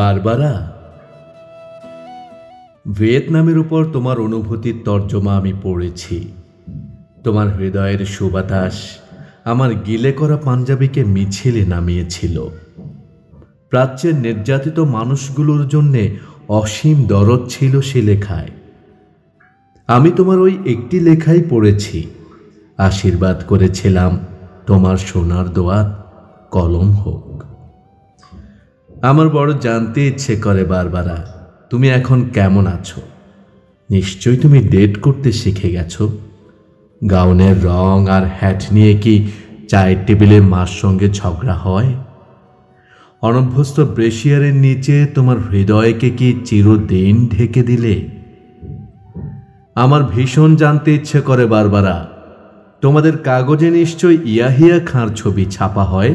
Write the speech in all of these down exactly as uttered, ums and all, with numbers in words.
Barbara ভিয়েতনামের উপর তোমার অনুভূতির তর্জমা আমি পড়েছি। তোমার হৃদয়ের সুবাতাস আমার গিলে করা পাঞ্জাবিকে মিছিলে নামিয়েছিল। প্রাচ্যের নির্যাতিত মানুষগুলোর জন্যে অসীম দরদ ছিল সে লেখায়। আমি তোমার ওই একটি লেখাই পড়েছি, আশীর্বাদ করেছিলাম তোমার সোনার দোয়াত কলম হোক। আমার বড় জানতে ইচ্ছে করে বারবারা, তুমি এখন কেমন আছো? নিশ্চয়ই তুমি ডেট করতে শিখে গেছো। গাউনের রং আর হ্যাট নিয়ে কি চায়ের টেবিলে মার সঙ্গে ঝগড়া হয়? অনভ্যস্ত ব্রেশিয়ারের নিচে তোমার হৃদয়কে কি চিরদিন ঢেকে দিলে? আমার ভীষণ জানতে ইচ্ছে করে বারবারা, তোমাদের কাগজে নিশ্চয় ইয়াহিয়া খাঁর ছবি ছাপা হয়।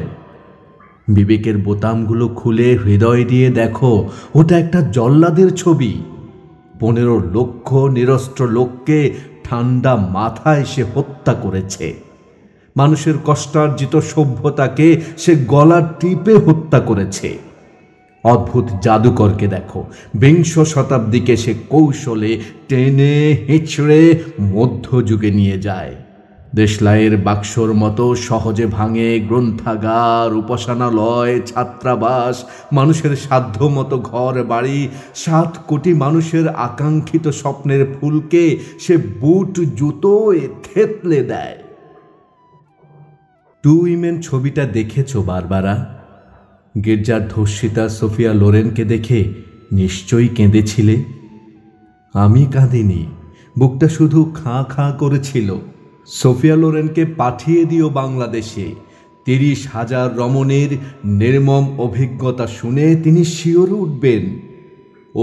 বিবেকের বোতামগুলো খুলে হৃদয় দিয়ে দেখো, ওটা একটা জল্লাদের ছবি। পনেরো লক্ষ নিরস্ত্র লোককে ঠান্ডা মাথায় সে হত্যা করেছে। মানুষের কষ্টার্জিত সভ্যতাকে সে গলা টিপে হত্যা করেছে। অদ্ভুত জাদুকরকে দেখো, বিংশ শতাব্দীকে সে কৌশলে টেনে হেঁচড়ে মধ্যযুগে নিয়ে যায়। দেশলাইয়ের বাক্সর মতো সহজে ভাঙে গ্রন্থাগার, উপাসনালয়, ছাত্রাবাস, মানুষের সাধ্য মতো ঘর বাড়ি। সাত কোটি মানুষের আকাঙ্ক্ষিত স্বপ্নের ফুলকে সে বুট জুতোয় থেতলে দেয়। টু উইমেন ছবিটা দেখেছ বারবারা? গির্জার ধর্ষিতা সোফিয়া লোরেনকে দেখে নিশ্চয়ই কেঁদেছিলে। আমি কাঁদিনি, বুকটা শুধু খাঁ খাঁ করেছিল। সোফিয়া লোরেনকে পাঠিয়ে দিও বাংলাদেশে, তিরিশ হাজার রমণের নির্মম অভিজ্ঞতা শুনে তিনি শিওরে উঠবেন।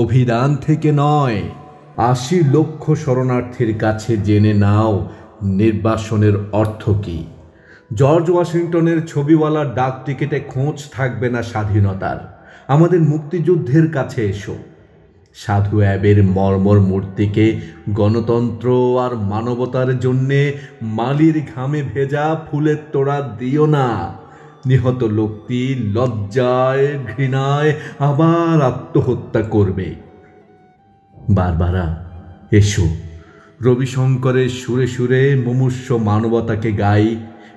অভিধান থেকে নয়, আশি লক্ষ শরণার্থীর কাছে জেনে নাও নির্বাসনের অর্থ কী। জর্জ ওয়াশিংটনের ছবিওয়ালার ডাক টিকিটে খোঁজ থাকবে না স্বাধীনতার। আমাদের মুক্তিযুদ্ধের কাছে এসো। সাধু অ্যাবের মর্মর মূর্তিকে গণতন্ত্র আর মানবতার জন্যে মালির ঘামে ভেজা ফুলের তোড়া দিও না। নিহত লোকটি লজ্জায় ঘৃণায় আবার আত্মহত্যা করবে। বারবারা এসো, রবিশঙ্করের সুরে সুরে মুমূর্ষ মানবতাকে গাই,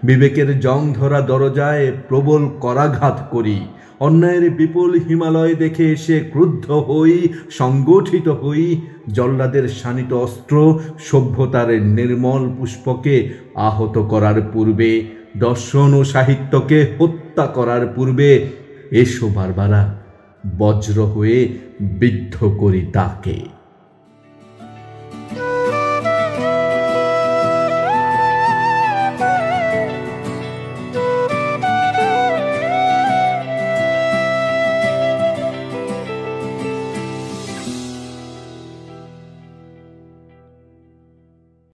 বিবেকের জং ধরা দরজায় প্রবল করাঘাত করি, অন্যায়ের বিপুল হিমালয় দেখে এসে ক্রুদ্ধ হই, সংগঠিত হই, জল্লাদের শানিত অস্ত্র সভ্যতার নির্মল পুষ্পকে আহত করার পূর্বে, দর্শন ও সাহিত্যকে হত্যা করার পূর্বে। এসো বারবারা, বজ্র হয়ে বিদ্ধ করি তাকে।